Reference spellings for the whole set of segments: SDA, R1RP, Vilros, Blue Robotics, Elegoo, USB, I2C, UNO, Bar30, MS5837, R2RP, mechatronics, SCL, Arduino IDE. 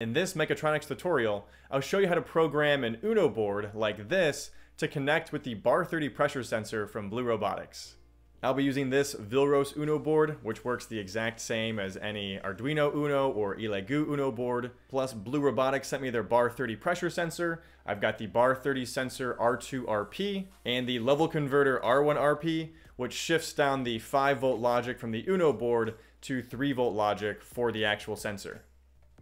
In this mechatronics tutorial, I'll show you how to program an UNO board like this to connect with the Bar30 pressure sensor from Blue Robotics. I'll be using this Vilros UNO board, which works the exact same as any Arduino UNO or Elegoo UNO board, plus Blue Robotics sent me their Bar30 pressure sensor. I've got the Bar30 sensor R2RP and the level converter R1RP, which shifts down the 5-volt logic from the UNO board to 3-volt logic for the actual sensor.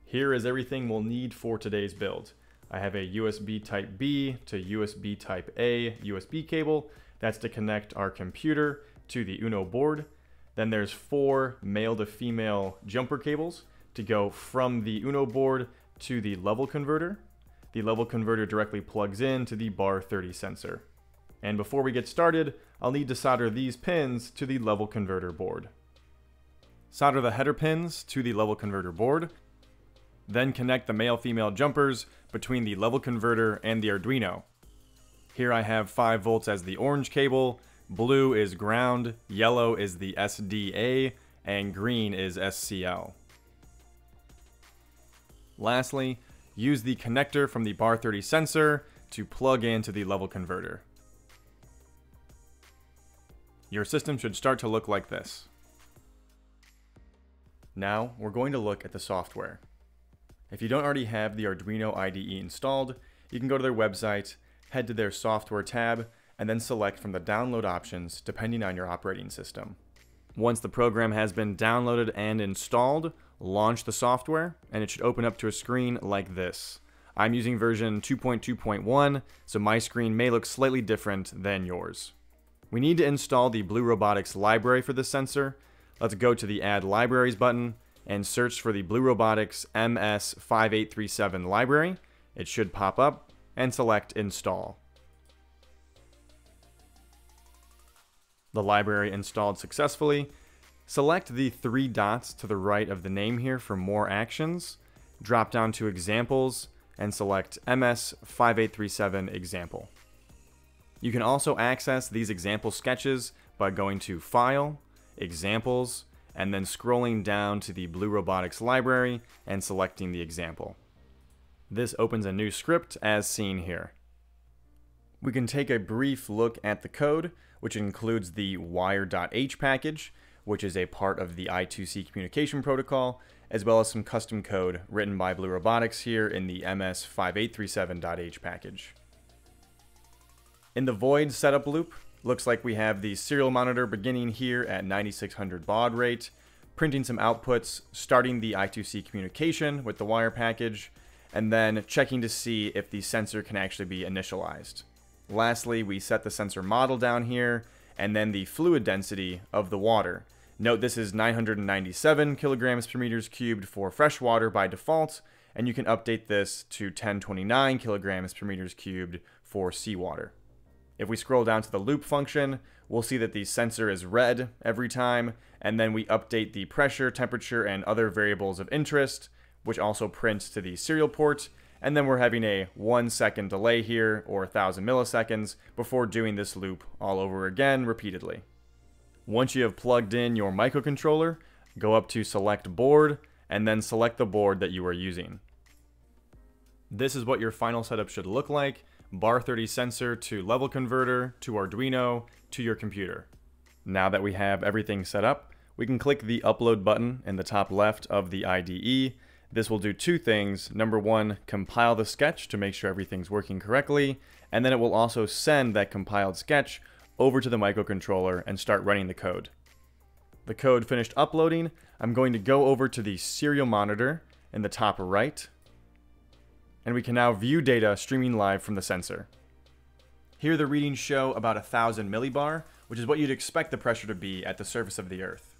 Here is everything we'll need for today's build. I have a USB type B to USB type A USB cable. That's to connect our computer to the UNO board. Then there's 4 male to female jumper cables to go from the UNO board to the level converter. The level converter directly plugs into the Bar30 sensor. And before we get started, I'll need to solder these pins to the level converter board. Solder the header pins to the level converter board. Then connect the male-female jumpers between the level converter and the Arduino. Here I have 5 volts as the orange cable, blue is ground, yellow is the SDA, and green is SCL. Lastly, use the connector from the Bar30 sensor to plug into the level converter. Your system should start to look like this. Now we're going to look at the software. If you don't already have the Arduino IDE installed, you can go to their website, head to their software tab, and then select from the download options depending on your operating system. Once the program has been downloaded and installed, launch the software and it should open up to a screen like this. I'm using version 2.2.1, so my screen may look slightly different than yours. We need to install the Blue Robotics library for this sensor. Let's go to the Add Libraries button and search for the Blue Robotics MS5837 library. It should pop up, and select Install. The library installed successfully. Select the 3 dots to the right of the name here for more actions. Drop down to Examples and select MS5837 Example. You can also access these example sketches by going to File, Examples, and then scrolling down to the Blue Robotics library and selecting the example. This opens a new script as seen here. We can take a brief look at the code, which includes the wire.h package, which is a part of the I2C communication protocol, as well as some custom code written by Blue Robotics here in the MS5837.h package. In the void setup loop, looks like we have the serial monitor beginning here at 9600 baud rate, printing some outputs, starting the I2C communication with the wire package, and then checking to see if the sensor can actually be initialized. Lastly, we set the sensor model down here, and then the fluid density of the water. Note this is 997 kilograms per meters cubed for fresh water by default, and you can update this to 1029 kilograms per meters cubed for seawater. If we scroll down to the loop function, we'll see that the sensor is red every time, and then we update the pressure, temperature, and other variables of interest, which also prints to the serial port, and then we're having a 1-second delay here, or 1000 milliseconds, before doing this loop all over again repeatedly. Once you have plugged in your microcontroller, go up to Select Board, and then select the board that you are using. This is what your final setup should look like. Bar30 sensor to level converter to Arduino to your computer. Now that we have everything set up, we can click the upload button in the top left of the IDE. This will do 2 things. Number 1, compile the sketch to make sure everything's working correctly, and then it will also send that compiled sketch over to the microcontroller and start running the code. The code finished uploading. I'm going to go over to the serial monitor in the top right, and we can now view data streaming live from the sensor. Here the readings show about 1000 millibar, which is what you'd expect the pressure to be at the surface of the Earth.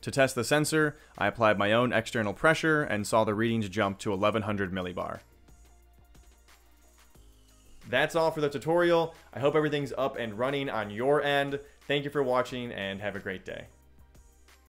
To test the sensor, I applied my own external pressure and saw the readings jump to 1100 millibar. That's all for the tutorial. I hope everything's up and running on your end. Thank you for watching and have a great day.